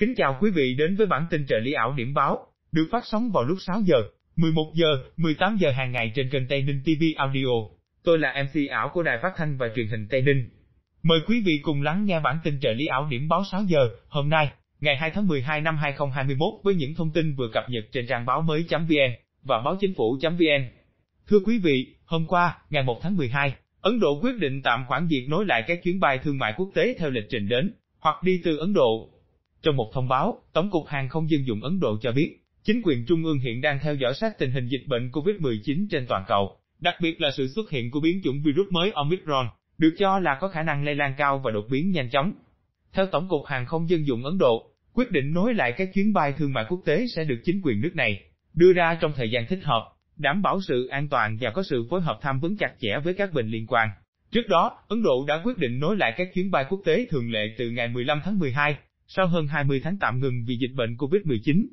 Kính chào quý vị đến với bản tin trợ lý ảo điểm báo, được phát sóng vào lúc 6 giờ, 11 giờ, 18 giờ hàng ngày trên kênh Tây Ninh TV Audio. Tôi là MC ảo của Đài Phát thanh và Truyền hình Tây Ninh. Mời quý vị cùng lắng nghe bản tin trợ lý ảo điểm báo 6 giờ hôm nay, ngày 2 tháng 12 năm 2021 với những thông tin vừa cập nhật trên trang báo mới.vn và báo chính phủ.vn. Thưa quý vị, hôm qua, ngày 1 tháng 12, Ấn Độ quyết định tạm hoãn việc nối lại các chuyến bay thương mại quốc tế theo lịch trình đến hoặc đi từ Ấn Độ. Trong một thông báo, Tổng cục Hàng không Dân dụng Ấn Độ cho biết, chính quyền trung ương hiện đang theo dõi sát tình hình dịch bệnh COVID-19 trên toàn cầu, đặc biệt là sự xuất hiện của biến chủng virus mới Omicron, được cho là có khả năng lây lan cao và đột biến nhanh chóng. Theo Tổng cục Hàng không Dân dụng Ấn Độ, quyết định nối lại các chuyến bay thương mại quốc tế sẽ được chính quyền nước này đưa ra trong thời gian thích hợp, đảm bảo sự an toàn và có sự phối hợp tham vấn chặt chẽ với các bên liên quan. Trước đó, Ấn Độ đã quyết định nối lại các chuyến bay quốc tế thường lệ từ ngày 15 tháng 12. Sau hơn 20 tháng tạm ngừng vì dịch bệnh COVID-19.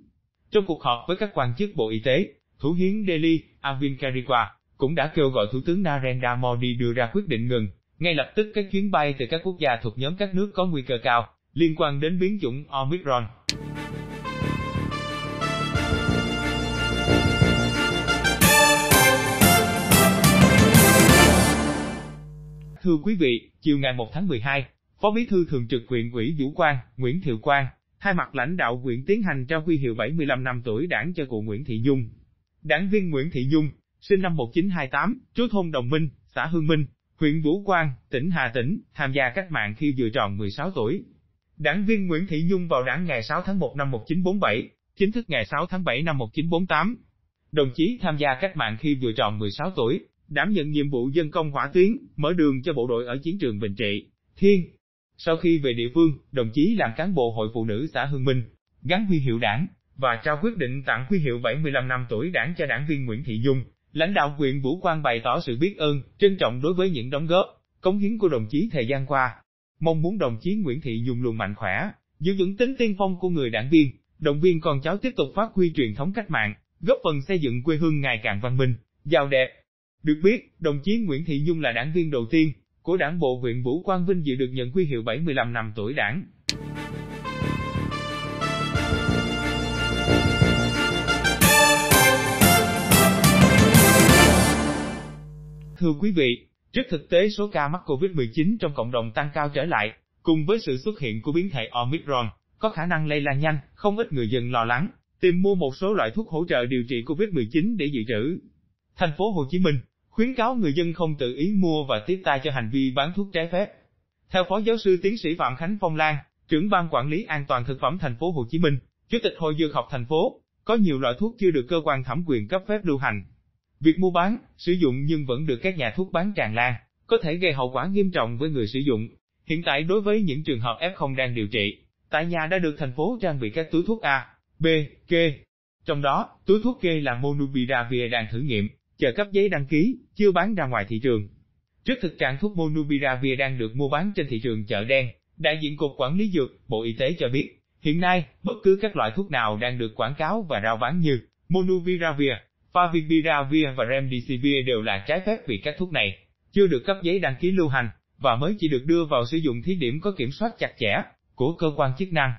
Trong cuộc họp với các quan chức Bộ Y tế, Thủ hiến Delhi, Avin Karigwa, cũng đã kêu gọi Thủ tướng Narendra Modi đưa ra quyết định ngừng ngay lập tức các chuyến bay từ các quốc gia thuộc nhóm các nước có nguy cơ cao liên quan đến biến chủng Omicron. Thưa quý vị, chiều ngày 1 tháng 12, Phó Bí thư Thường trực Huyện ủy Vũ Quang, Nguyễn Thiệu Quang, thay mặt lãnh đạo huyện tiến hành trao huy hiệu 75 năm tuổi Đảng cho cụ Nguyễn Thị Dung. Đảng viên Nguyễn Thị Dung, sinh năm 1928, trú thôn Đồng Minh, xã Hương Minh, huyện Vũ Quang, tỉnh Hà Tĩnh, tham gia cách mạng khi vừa tròn 16 tuổi. Đảng viên Nguyễn Thị Dung vào Đảng ngày 6 tháng 1 năm 1947, chính thức ngày 6 tháng 7 năm 1948. Đồng chí tham gia cách mạng khi vừa tròn 16 tuổi, đảm nhận nhiệm vụ dân công hỏa tuyến, mở đường cho bộ đội ở chiến trường Bình Trị, Thiên. Sau khi về địa phương, đồng chí làm cán bộ hội phụ nữ xã Hương Minh, gắn huy hiệu Đảng và trao quyết định tặng huy hiệu 75 năm tuổi Đảng cho đảng viên Nguyễn Thị Dung. Lãnh đạo huyện Vũ Quang bày tỏ sự biết ơn, trân trọng đối với những đóng góp, cống hiến của đồng chí thời gian qua, mong muốn đồng chí Nguyễn Thị Dung luôn mạnh khỏe, giữ vững tính tiên phong của người đảng viên, động viên con cháu tiếp tục phát huy truyền thống cách mạng, góp phần xây dựng quê hương ngày càng văn minh, giàu đẹp. Được biết, đồng chí Nguyễn Thị Dung là đảng viên đầu tiên của Đảng bộ huyện Vũ Quang vinh dự được nhận huy hiệu 75 năm tuổi Đảng. Thưa quý vị, trước thực tế số ca mắc COVID-19 trong cộng đồng tăng cao trở lại, cùng với sự xuất hiện của biến thể Omicron, có khả năng lây lan nhanh, không ít người dân lo lắng, tìm mua một số loại thuốc hỗ trợ điều trị COVID-19 để dự trữ. Thành phố Hồ Chí Minh khuyến cáo người dân không tự ý mua và tiếp tay cho hành vi bán thuốc trái phép. Theo Phó Giáo sư Tiến sĩ Phạm Khánh Phong Lan, trưởng ban quản lý an toàn thực phẩm Thành phố Hồ Chí Minh, Chủ tịch Hội Dược học Thành phố, có nhiều loại thuốc chưa được cơ quan thẩm quyền cấp phép lưu hành. Việc mua bán, sử dụng nhưng vẫn được các nhà thuốc bán tràn lan, có thể gây hậu quả nghiêm trọng với người sử dụng. Hiện tại đối với những trường hợp F0 đang điều trị, tại nhà đã được thành phố trang bị các túi thuốc A, B, K. Trong đó, túi thuốc K là Molnupiravir đang thử nghiệm, chờ cấp giấy đăng ký, chưa bán ra ngoài thị trường. Trước thực trạng thuốc Molnupiravir đang được mua bán trên thị trường chợ đen, đại diện Cục Quản lý Dược, Bộ Y tế cho biết, hiện nay, bất cứ các loại thuốc nào đang được quảng cáo và rao bán như Molnupiravir, Favipiravir và Remdesivir đều là trái phép vì các thuốc này chưa được cấp giấy đăng ký lưu hành và mới chỉ được đưa vào sử dụng thí điểm có kiểm soát chặt chẽ của cơ quan chức năng.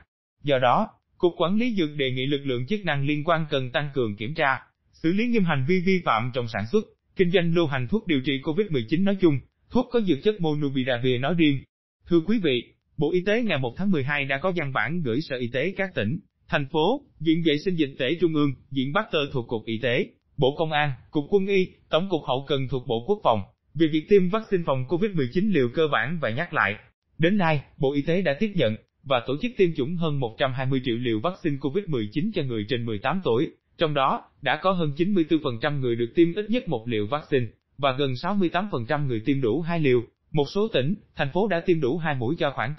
Do đó, Cục Quản lý Dược đề nghị lực lượng chức năng liên quan cần tăng cường kiểm tra, xử lý nghiêm hành vi vi phạm trong sản xuất, kinh doanh lưu hành thuốc điều trị COVID-19 nói chung, thuốc có dược chất Molnupiravir nói riêng. Thưa quý vị, Bộ Y tế ngày 1 tháng 12 đã có văn bản gửi Sở Y tế các tỉnh, thành phố, Viện Vệ sinh Dịch tễ Trung ương, Viện Pasteur thuộc Cục Y tế, Bộ Công an, Cục Quân y, Tổng cục Hậu cần thuộc Bộ Quốc phòng, về việc tiêm vaccine phòng COVID-19 liều cơ bản và nhắc lại. Đến nay, Bộ Y tế đã tiếp nhận và tổ chức tiêm chủng hơn 120 triệu liều vaccine COVID-19 cho người trên 18 tuổi. Trong đó, đã có hơn 94% người được tiêm ít nhất một liều vaccine, và gần 68% người tiêm đủ 2 liều. Một số tỉnh, thành phố đã tiêm đủ 2 mũi cho khoảng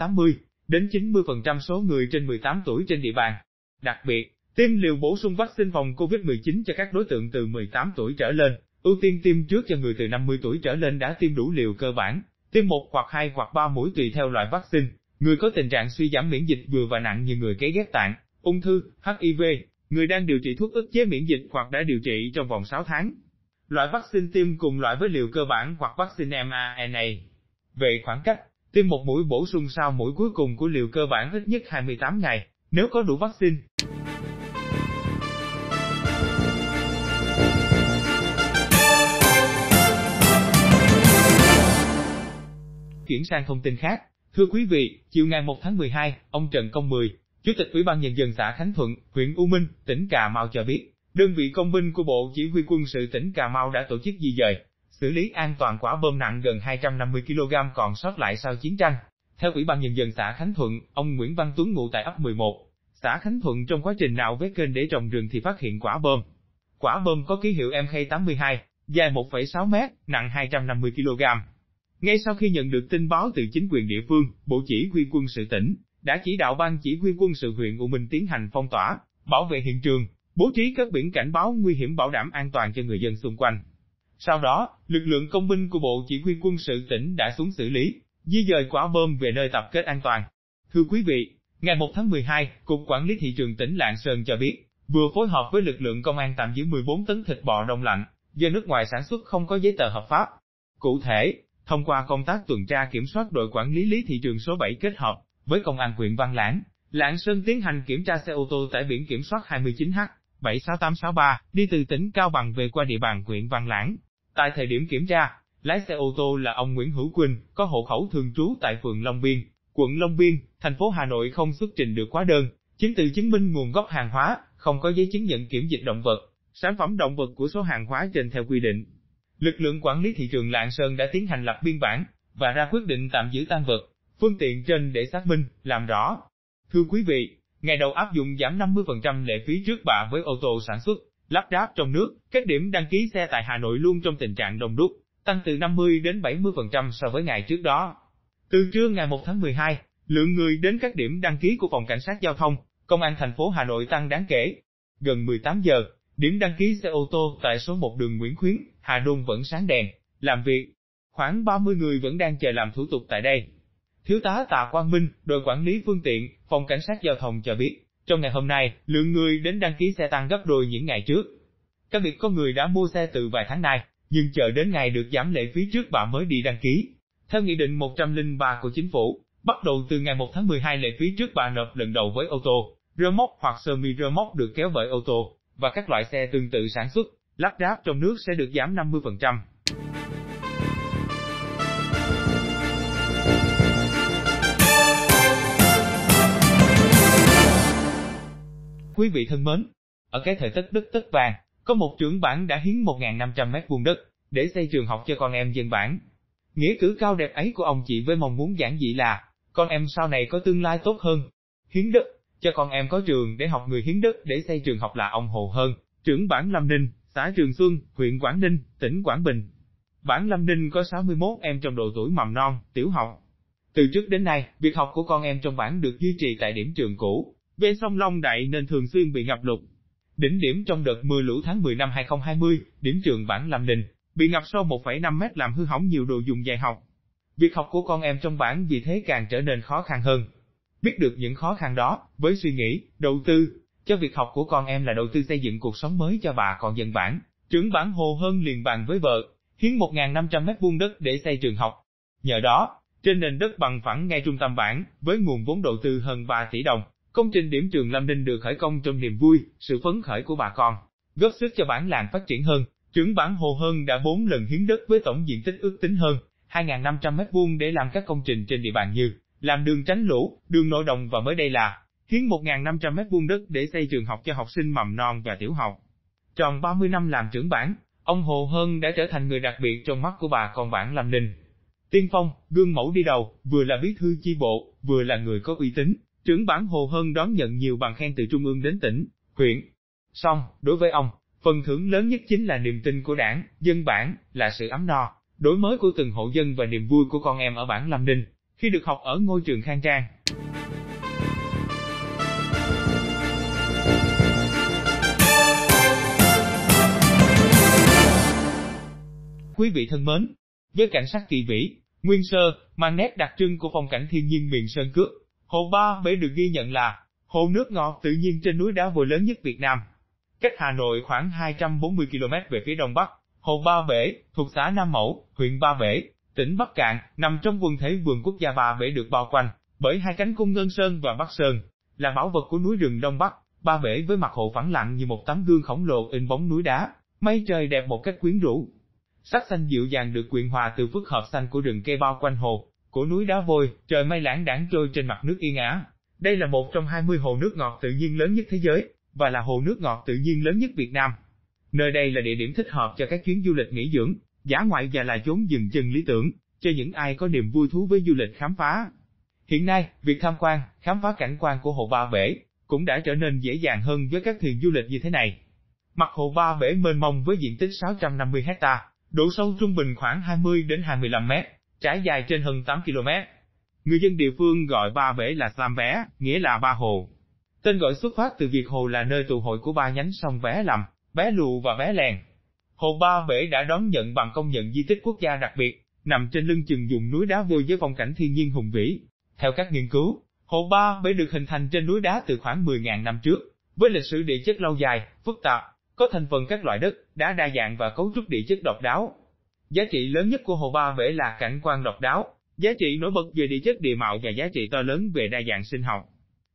80-90% số người trên 18 tuổi trên địa bàn. Đặc biệt, tiêm liều bổ sung vaccine phòng COVID-19 cho các đối tượng từ 18 tuổi trở lên, ưu tiên tiêm trước cho người từ 50 tuổi trở lên đã tiêm đủ liều cơ bản, tiêm 1 hoặc 2 hoặc 3 mũi tùy theo loại vaccine, người có tình trạng suy giảm miễn dịch vừa và nặng như người cấy ghép tạng, ung thư, HIV. Người đang điều trị thuốc ức chế miễn dịch hoặc đã điều trị trong vòng 6 tháng. Loại vaccine tiêm cùng loại với liều cơ bản hoặc vaccine mRNA. Về khoảng cách, tiêm một mũi bổ sung sau mũi cuối cùng của liều cơ bản ít nhất 28 ngày, nếu có đủ vaccine. Chuyển sang thông tin khác. Thưa quý vị, chiều ngày 1 tháng 12, ông Trần Công Mười, Chủ tịch Ủy ban Nhân dân xã Khánh Thuận, huyện U Minh, tỉnh Cà Mau cho biết, đơn vị công binh của Bộ Chỉ huy Quân sự tỉnh Cà Mau đã tổ chức di dời, xử lý an toàn quả bom nặng gần 250 kg còn sót lại sau chiến tranh. Theo Ủy ban Nhân dân xã Khánh Thuận, ông Nguyễn Văn Tuấn ngụ tại ấp 11, xã Khánh Thuận, trong quá trình nạo vét kênh để trồng rừng thì phát hiện quả bom. Quả bom có ký hiệu MK82, dài 1,6 m, nặng 250 kg. Ngay sau khi nhận được tin báo từ chính quyền địa phương, Bộ Chỉ huy Quân sự tỉnh đã chỉ đạo Ban Chỉ huy Quân sự huyện U Minh tiến hành phong tỏa, bảo vệ hiện trường, bố trí các biển cảnh báo nguy hiểm bảo đảm an toàn cho người dân xung quanh. Sau đó, lực lượng công binh của Bộ Chỉ huy Quân sự tỉnh đã xuống xử lý, di dời quả bom về nơi tập kết an toàn. Thưa quý vị, ngày 1 tháng 12, Cục Quản lý Thị trường tỉnh Lạng Sơn cho biết, vừa phối hợp với lực lượng công an tạm giữ 14 tấn thịt bò đông lạnh, do nước ngoài sản xuất không có giấy tờ hợp pháp. Cụ thể, thông qua công tác tuần tra kiểm soát, đội quản lý thị trường số 7 kết hợp với công an huyện Văn Lãng, Lạng Sơn tiến hành kiểm tra xe ô tô tải biển kiểm soát 29H76863 đi từ tỉnh Cao Bằng về qua địa bàn huyện Văn Lãng. Tại thời điểm kiểm tra, lái xe ô tô là ông Nguyễn Hữu Quỳnh, có hộ khẩu thường trú tại phường Long Biên, quận Long Biên, thành phố Hà Nội, không xuất trình được hóa đơn, chứng từ chứng minh nguồn gốc hàng hóa, không có giấy chứng nhận kiểm dịch động vật, sản phẩm động vật của số hàng hóa trên theo quy định. Lực lượng quản lý thị trường Lạng Sơn đã tiến hành lập biên bản và ra quyết định tạm giữ tang vật, phương tiện trên để xác minh, làm rõ. Thưa quý vị, ngày đầu áp dụng giảm 50% lệ phí trước bạ với ô tô sản xuất, lắp ráp trong nước, các điểm đăng ký xe tại Hà Nội luôn trong tình trạng đông đúc, tăng từ 50 đến 70% so với ngày trước đó. Từ trưa ngày 1 tháng 12, lượng người đến các điểm đăng ký của Phòng Cảnh sát Giao thông, Công an thành phố Hà Nội tăng đáng kể. Gần 18 giờ, điểm đăng ký xe ô tô tại số 1 đường Nguyễn Khuyến, Hà Đông vẫn sáng đèn, làm việc. Khoảng 30 người vẫn đang chờ làm thủ tục tại đây. Thiếu tá Tạ Quang Minh, đội quản lý phương tiện, Phòng Cảnh sát Giao thông cho biết, trong ngày hôm nay, lượng người đến đăng ký xe tăng gấp đôi những ngày trước. Các việc có người đã mua xe từ vài tháng nay, nhưng chờ đến ngày được giảm lệ phí trước bạ mới đi đăng ký. Theo Nghị định 103 của Chính phủ, bắt đầu từ ngày 1 tháng 12, lệ phí trước bạ nộp lần đầu với ô tô, rơ móc hoặc sơ-mi-rơ móc được kéo bởi ô tô, và các loại xe tương tự sản xuất, lắp ráp trong nước sẽ được giảm 50%. Quý vị thân mến, ở cái thời Tất Đất Tất Vàng, có một trưởng bản đã hiến 1.500 m2 đất để xây trường học cho con em dân bản. Nghĩa cử cao đẹp ấy của ông chị với mong muốn giản dị là con em sau này có tương lai tốt hơn. Hiến đất cho con em có trường để học. Người hiến đất để xây trường học là ông Hồ Hơn, trưởng bản Lâm Ninh, xã Trường Xuân, huyện Quảng Ninh, tỉnh Quảng Bình. Bản Lâm Ninh có 61 em trong độ tuổi mầm non, tiểu học. Từ trước đến nay, việc học của con em trong bản được duy trì tại điểm trường cũ, bên sông Long Đại nên thường xuyên bị ngập lụt. Đỉnh điểm trong đợt mưa lũ tháng 10 năm 2020, điểm trường bản Lâm Ninh bị ngập sâu 1,5 mét làm hư hỏng nhiều đồ dùng dạy học. Việc học của con em trong bản vì thế càng trở nên khó khăn hơn. Biết được những khó khăn đó, với suy nghĩ đầu tư cho việc học của con em là đầu tư xây dựng cuộc sống mới cho bà con dân bản, trưởng bản Hồ Hơn liền bàn với vợ, hiến 1.500 m2 đất để xây trường học. Nhờ đó, trên nền đất bằng phẳng ngay trung tâm bản, với nguồn vốn đầu tư hơn 3 tỷ đồng, công trình điểm trường Lâm Ninh được khởi công trong niềm vui, sự phấn khởi của bà con, góp sức cho bản làng phát triển hơn. Trưởng bản Hồ Hơn đã 4 lần hiến đất với tổng diện tích ước tính hơn 2.500 m2 để làm các công trình trên địa bàn như làm đường tránh lũ, đường nội đồng và mới đây là hiến 1.500 m2 đất để xây trường học cho học sinh mầm non và tiểu học. Tròn 30 năm làm trưởng bản, ông Hồ Hơn đã trở thành người đặc biệt trong mắt của bà con bản Lâm Ninh. Tiên phong, gương mẫu đi đầu, vừa là bí thư chi bộ, vừa là người có uy tín, trưởng bản Hồ Hơn đón nhận nhiều bằng khen từ trung ương đến tỉnh, huyện. Song, đối với ông, phần thưởng lớn nhất chính là niềm tin của đảng, dân bản, là sự ấm no, đổi mới của từng hộ dân và niềm vui của con em ở bản Lâm Ninh khi được học ở ngôi trường khang trang. Quý vị thân mến, với cảnh sắc kỳ vĩ, nguyên sơ, mang nét đặc trưng của phong cảnh thiên nhiên miền Sơn Cước, hồ Ba Bể được ghi nhận là hồ nước ngọt tự nhiên trên núi đá vôi lớn nhất Việt Nam. Cách Hà Nội khoảng 240 km về phía đông bắc, hồ Ba Bể thuộc xã Nam Mẫu, huyện Ba Bể, tỉnh Bắc Cạn, nằm trong quần thể vườn quốc gia Ba Bể, được bao quanh bởi hai cánh cung Ngân Sơn và Bắc Sơn, là bảo vật của núi rừng Đông Bắc, Ba Bể với mặt hồ vắng lặng như một tấm gương khổng lồ in bóng núi đá, mây trời đẹp một cách quyến rũ. Sắc xanh dịu dàng được quyện hòa từ phức hợp xanh của rừng cây bao quanh hồ, của núi đá vôi, trời mây lãng đãng trôi trên mặt nước yên ả. Đây là một trong 20 hồ nước ngọt tự nhiên lớn nhất thế giới, và là hồ nước ngọt tự nhiên lớn nhất Việt Nam. Nơi đây là địa điểm thích hợp cho các chuyến du lịch nghỉ dưỡng, dã ngoại và là chốn dừng chân lý tưởng cho những ai có niềm vui thú với du lịch khám phá. Hiện nay, việc tham quan, khám phá cảnh quan của hồ Ba Bể cũng đã trở nên dễ dàng hơn với các thuyền du lịch như thế này. Mặt hồ Ba Bể mênh mông với diện tích 650 hectare, độ sâu trung bình khoảng 20 đến 25 mét, trải dài trên hơn 8 km. Người dân địa phương gọi Ba Bể là Sam Bé, nghĩa là Ba Hồ. Tên gọi xuất phát từ việc hồ là nơi tụ hội của ba nhánh sông Bé Lầm, Bé Lù và Bé Lèn. Hồ Ba Bể đã đón nhận bằng công nhận di tích quốc gia đặc biệt, nằm trên lưng chừng vùng núi đá vôi với phong cảnh thiên nhiên hùng vĩ. Theo các nghiên cứu, hồ Ba Bể được hình thành trên núi đá từ khoảng 10.000 năm trước, với lịch sử địa chất lâu dài, phức tạp, có thành phần các loại đất, đá đa dạng và cấu trúc địa chất độc đáo. Giá trị lớn nhất của hồ Ba Bể là cảnh quan độc đáo, giá trị nổi bật về địa chất địa mạo và giá trị to lớn về đa dạng sinh học.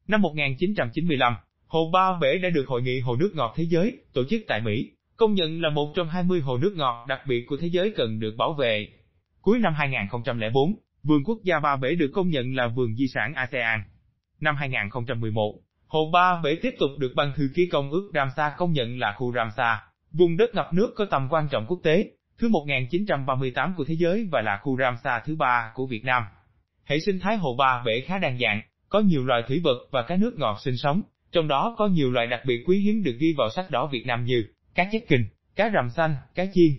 Năm 1995, hồ Ba Bể đã được Hội nghị Hồ nước ngọt Thế giới, tổ chức tại Mỹ, công nhận là một trong 20 hồ nước ngọt đặc biệt của thế giới cần được bảo vệ. Cuối năm 2004, Vườn Quốc gia Ba Bể được công nhận là Vườn Di sản ASEAN. Năm 2011, hồ Ba Bể tiếp tục được Ban thư ký Công ước Ramsar công nhận là khu Ramsar, vùng đất ngập nước có tầm quan trọng quốc tế, thứ 1938 của thế giới và là khu Ramsar thứ 3 của Việt Nam. Hệ sinh thái hồ Ba Bể khá đa dạng, có nhiều loài thủy vật và cá nước ngọt sinh sống, trong đó có nhiều loài đặc biệt quý hiếm được ghi vào sách đỏ Việt Nam như cá chép kình, cá rằm xanh, cá chiên.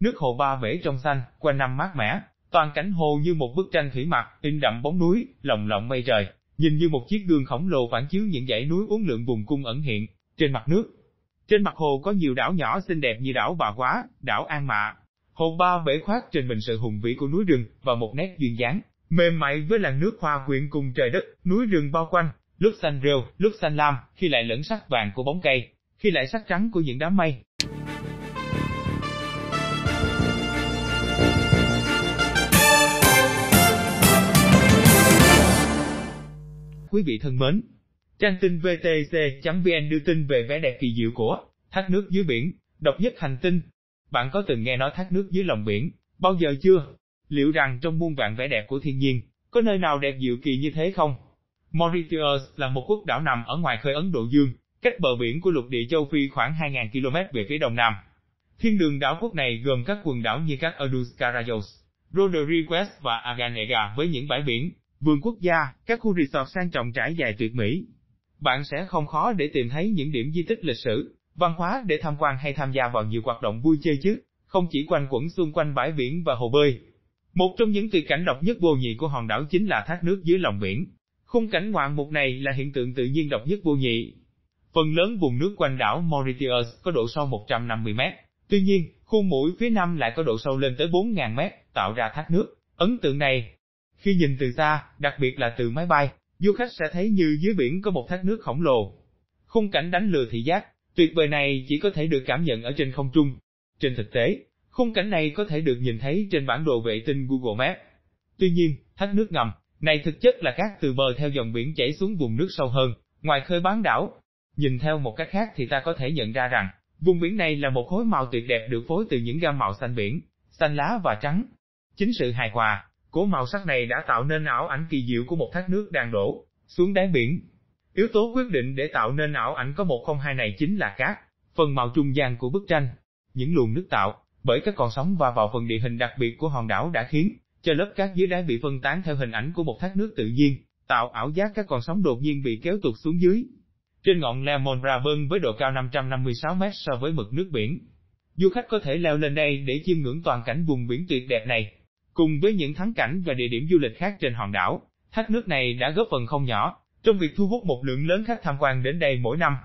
Nước hồ Ba Bể trong xanh, quanh năm mát mẻ, toàn cảnh hồ như một bức tranh thủy mặc, in đậm bóng núi, lồng lộng mây trời, nhìn như một chiếc gương khổng lồ phản chiếu những dãy núi uốn lượn vùng cung ẩn hiện trên mặt nước. Trên mặt hồ có nhiều đảo nhỏ xinh đẹp như đảo Bà Quá, đảo An Mạ. Hồ Ba Bể khoác trên mình sự hùng vĩ của núi rừng và một nét duyên dáng, mềm mại với làn nước hòa quyện cùng trời đất, núi rừng bao quanh, lúc xanh rêu, lúc xanh lam, khi lại lẫn sắc vàng của bóng cây, khi lại sắc trắng của những đám mây. Quý vị thân mến, trang tin vtc.vn đưa tin về vẻ đẹp kỳ diệu của thác nước dưới biển, độc nhất hành tinh. Bạn có từng nghe nói thác nước dưới lòng biển bao giờ chưa? Liệu rằng trong muôn vạn vẻ đẹp của thiên nhiên, có nơi nào đẹp diệu kỳ như thế không? Mauritius là một quốc đảo nằm ở ngoài khơi Ấn Độ Dương, cách bờ biển của lục địa châu Phi khoảng 2.000 km về phía đông nam. Thiên đường đảo quốc này gồm các quần đảo như các Rodrigues, Rodrigues và Aganega với những bãi biển, vườn quốc gia, các khu resort sang trọng trải dài tuyệt mỹ. Bạn sẽ không khó để tìm thấy những điểm di tích lịch sử, văn hóa để tham quan hay tham gia vào nhiều hoạt động vui chơi chứ, không chỉ quanh quẩn xung quanh bãi biển và hồ bơi. Một trong những tuyệt cảnh độc nhất vô nhị của hòn đảo chính là thác nước dưới lòng biển. Khung cảnh ngoạn mục này là hiện tượng tự nhiên độc nhất vô nhị. Phần lớn vùng nước quanh đảo Mauritius có độ sâu 150 mét, tuy nhiên, khu mũi phía nam lại có độ sâu lên tới 4.000 mét, tạo ra thác nước ấn tượng này. Khi nhìn từ xa, đặc biệt là từ máy bay, du khách sẽ thấy như dưới biển có một thác nước khổng lồ. Khung cảnh đánh lừa thị giác, tuyệt vời này chỉ có thể được cảm nhận ở trên không trung. Trên thực tế, khung cảnh này có thể được nhìn thấy trên bản đồ vệ tinh Google Maps. Tuy nhiên, thác nước ngầm này thực chất là cát từ bờ theo dòng biển chảy xuống vùng nước sâu hơn, ngoài khơi bán đảo. Nhìn theo một cách khác thì ta có thể nhận ra rằng, vùng biển này là một khối màu tuyệt đẹp được phối từ những gam màu xanh biển, xanh lá và trắng. Chính sự hài hòa của màu sắc này đã tạo nên ảo ảnh kỳ diệu của một thác nước đang đổ xuống đáy biển. Yếu tố quyết định để tạo nên ảo ảnh có 102 này chính là cát, phần màu trung gian của bức tranh. Những luồng nước tạo bởi các con sóng va vào phần địa hình đặc biệt của hòn đảo đã khiến cho lớp cát dưới đáy bị phân tán theo hình ảnh của một thác nước tự nhiên, tạo ảo giác các con sóng đột nhiên bị kéo tụt xuống dưới. Trên ngọn Le Mont Rabon với độ cao 556 mét so với mực nước biển, du khách có thể leo lên đây để chiêm ngưỡng toàn cảnh vùng biển tuyệt đẹp này. Cùng với những thắng cảnh và địa điểm du lịch khác trên hòn đảo, thác nước này đã góp phần không nhỏ trong việc thu hút một lượng lớn khách tham quan đến đây mỗi năm.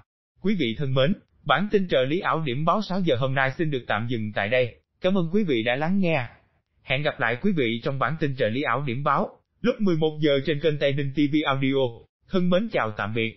Quý vị thân mến, bản tin trợ lý ảo điểm báo 6 giờ hôm nay xin được tạm dừng tại đây. Cảm ơn quý vị đã lắng nghe. Hẹn gặp lại quý vị trong bản tin trợ lý ảo điểm báo lúc 11 giờ trên kênh Tây Ninh TV Audio. Thân mến chào tạm biệt.